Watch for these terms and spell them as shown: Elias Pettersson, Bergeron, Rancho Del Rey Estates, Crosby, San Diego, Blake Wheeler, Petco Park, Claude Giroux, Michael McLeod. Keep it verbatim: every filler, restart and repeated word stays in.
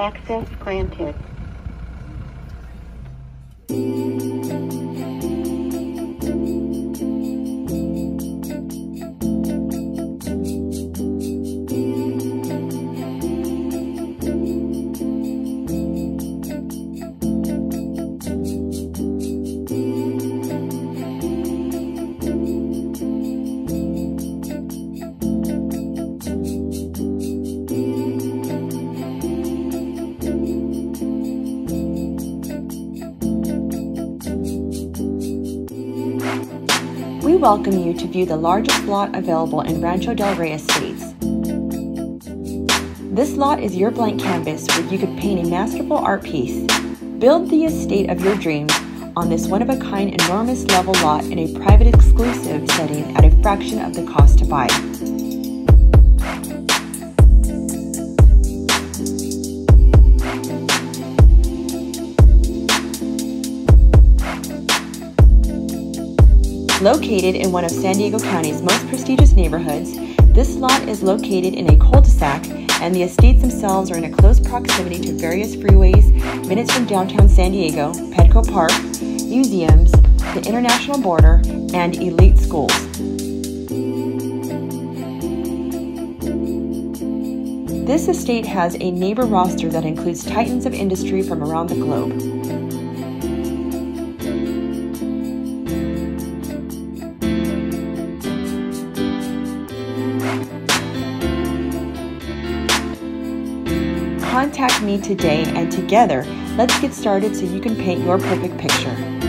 Access granted. We welcome you to view the largest lot available in Rancho Del Rey Estates. This lot is your blank canvas where you could paint a masterful art piece. Build the estate of your dreams on this one-of-a-kind enormous level lot in a private exclusive setting at a fraction of the cost to buy. Located in one of San Diego County's most prestigious neighborhoods, this lot is located in a cul-de-sac, and the estates themselves are in a close proximity to various freeways, minutes from downtown San Diego, Petco Park, museums, the international border, and elite schools. This estate has a neighbor roster that includes titans of industry from around the globe. Contact me today, and together, let's get started so you can paint your perfect picture.